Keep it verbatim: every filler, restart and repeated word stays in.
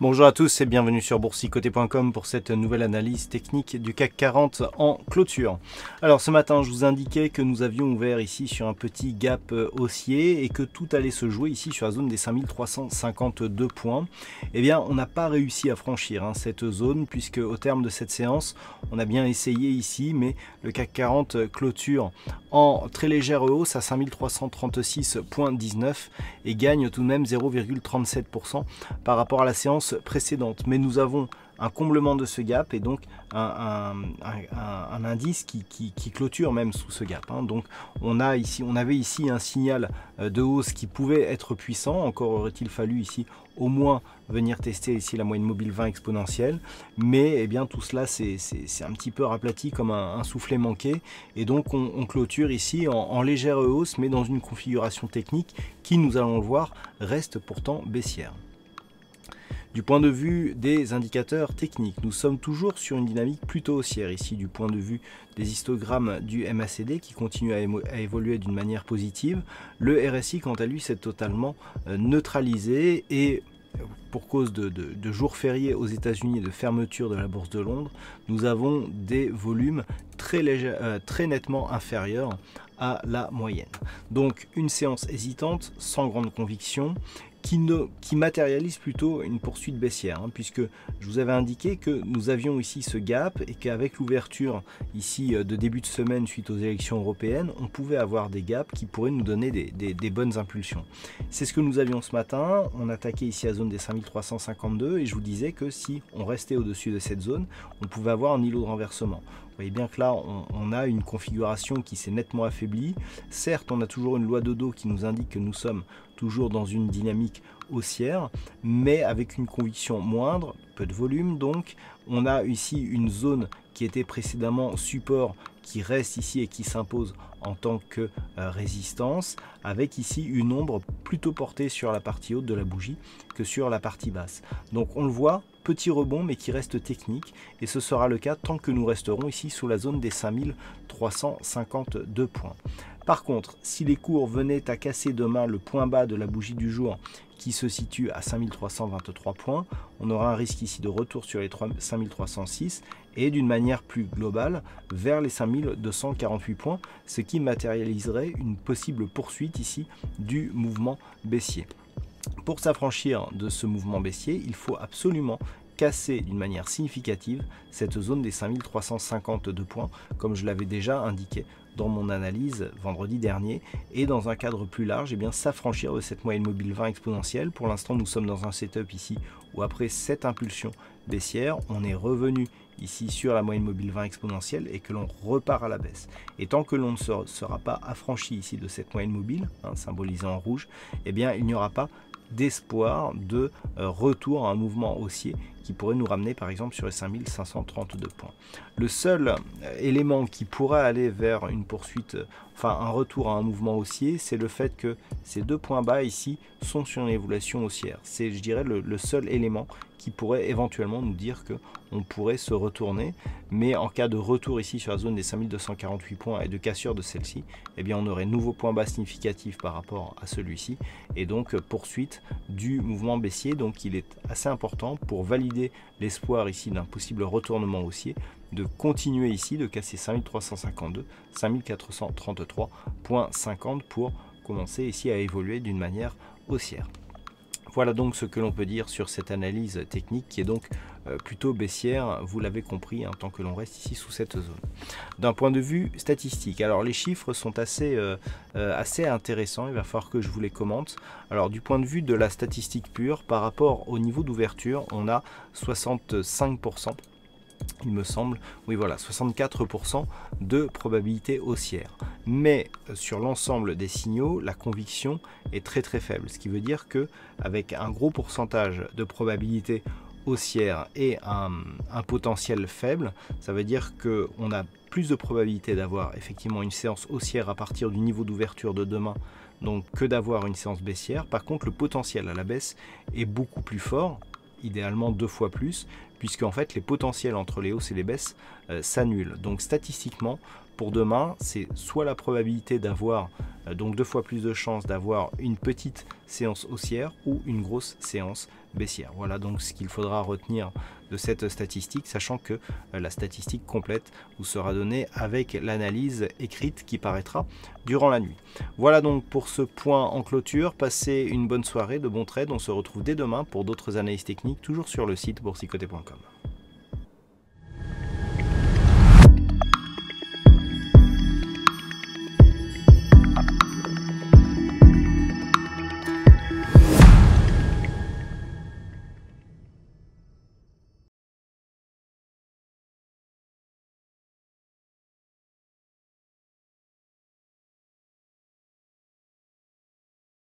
Bonjour à tous et bienvenue sur Boursikoter point com pour cette nouvelle analyse technique du CAC quarante en clôture. Alors ce matin, je vous indiquais que nous avions ouvert ici sur un petit gap haussier et que tout allait se jouer ici sur la zone des cinq mille trois cent cinquante-deux points. Eh bien, on n'a pas réussi à franchir hein, cette zone puisque au terme de cette séance, on a bien essayé ici, mais le CAC quarante clôture en très légère hausse à cinq mille trois cent trente-six virgule dix-neuf et gagne tout de même zéro virgule trente-sept pour cent par rapport à la séance précédente, mais nous avons un comblement de ce gap et donc un, un, un, un indice qui, qui, qui clôture même sous ce gap. Hein. Donc on a ici, on avait ici un signal de hausse qui pouvait être puissant. Encore aurait-il fallu ici au moins venir tester ici la moyenne mobile vingt exponentielle, mais eh bien tout cela c'est un petit peu raplati comme un, un soufflet manqué et donc on, on clôture ici en, en légère hausse, mais dans une configuration technique qui, nous allons le voir, reste pourtant baissière. Du point de vue des indicateurs techniques, nous sommes toujours sur une dynamique plutôt haussière ici du point de vue des histogrammes du M A C D qui continue à évoluer d'une manière positive. Le R S I quant à lui s'est totalement neutralisé et pour cause de, de, de jours fériés aux États-Unis et de fermeture de la bourse de Londres, nous avons des volumes très, légère, euh, très nettement inférieurs à la moyenne. Donc une séance hésitante, sans grande conviction, Qui, ne, qui matérialise plutôt une poursuite baissière, hein, puisque je vous avais indiqué que nous avions ici ce gap et qu'avec l'ouverture ici de début de semaine suite aux élections européennes, on pouvait avoir des gaps qui pourraient nous donner des, des, des bonnes impulsions. C'est ce que nous avions ce matin. On attaquait ici la zone des cinq mille trois cent cinquante-deux et je vous disais que si on restait au-dessus de cette zone, on pouvait avoir un îlot de renversement. Vous voyez bien que là, on, on a une configuration qui s'est nettement affaiblie. Certes, on a toujours une loi de dos qui nous indique que nous sommes toujours dans une dynamique haussière, mais avec une conviction moindre, peu de volume donc. On a ici une zone qui était précédemment support qui reste ici et qui s'impose en tant que euh, résistance, avec ici une ombre plutôt portée sur la partie haute de la bougie que sur la partie basse. Donc on le voit, petit rebond mais qui reste technique et ce sera le cas tant que nous resterons ici sous la zone des cinq mille trois cent cinquante-deux points. Par contre, si les cours venaient à casser demain le point bas de la bougie du jour qui se situe à cinq mille trois cent vingt-trois points, on aura un risque ici de retour sur les cinq mille trois cent six et d'une manière plus globale vers les cinq mille deux cent quarante-huit points, ce qui matérialiserait une possible poursuite ici du mouvement baissier. Pour s'affranchir de ce mouvement baissier, il faut absolument casser d'une manière significative cette zone des cinq mille trois cent cinquante-deux points, comme je l'avais déjà indiqué dans mon analyse vendredi dernier, et dans un cadre plus large, et bien s'affranchir de cette moyenne mobile vingt exponentielle. Pour l'instant, nous sommes dans un setup ici où après cette impulsion baissière, on est revenu ici sur la moyenne mobile vingt exponentielle et que l'on repart à la baisse. Et tant que l'on ne sera pas affranchi ici de cette moyenne mobile, hein, symbolisée en rouge, et bien il n'y aura pas d'espoir de retour à un mouvement haussier qui pourrait nous ramener par exemple sur les cinq mille cinq cent trente-deux points. Le seul élément qui pourrait aller vers une poursuite, enfin un retour à un mouvement haussier, c'est le fait que ces deux points bas ici sont sur une évolution haussière. C'est, je dirais, le, le seul élément qui pourrait éventuellement nous dire que on pourrait se retourner, mais en cas de retour ici sur la zone des cinq mille deux cent quarante-huit points et de cassure de celle-ci, eh bien on aurait nouveau point bas significatif par rapport à celui-ci et donc poursuite du mouvement baissier. Donc il est assez important pour valider l'espoir ici d'un possible retournement haussier de continuer ici de casser cinq mille trois cent cinquante-deux, cinq mille quatre cent trente-trois virgule cinquante pour commencer ici à évoluer d'une manière haussière. Voilà donc ce que l'on peut dire sur cette analyse technique qui est donc plutôt baissière, vous l'avez compris, hein, tant que l'on reste ici sous cette zone. D'un point de vue statistique, alors les chiffres sont assez, euh, assez intéressants, il va falloir que je vous les commente. Alors du point de vue de la statistique pure, par rapport au niveau d'ouverture, on a soixante-cinq pour cent, il me semble, oui voilà, soixante-quatre pour cent de probabilité haussière. Mais sur l'ensemble des signaux, la conviction est très très faible, ce qui veut dire que avec un gros pourcentage de probabilité haussière et un, un potentiel faible, ça veut dire que on a plus de probabilité d'avoir effectivement une séance haussière à partir du niveau d'ouverture de demain, donc que d'avoir une séance baissière. Par contre, le potentiel à la baisse est beaucoup plus fort, idéalement deux fois plus, puisque en fait les potentiels entre les hausses et les baisses euh, s'annulent. Donc statistiquement, pour demain, c'est soit la probabilité d'avoir euh, donc deux fois plus de chances d'avoir une petite séance haussière ou une grosse séance baissière. Voilà donc ce qu'il faudra retenir de cette statistique, sachant que la statistique complète vous sera donnée avec l'analyse écrite qui paraîtra durant la nuit. Voilà donc pour ce point en clôture. Passez une bonne soirée, de bons trades. On se retrouve dès demain pour d'autres analyses techniques, toujours sur le site Boursikoter point com.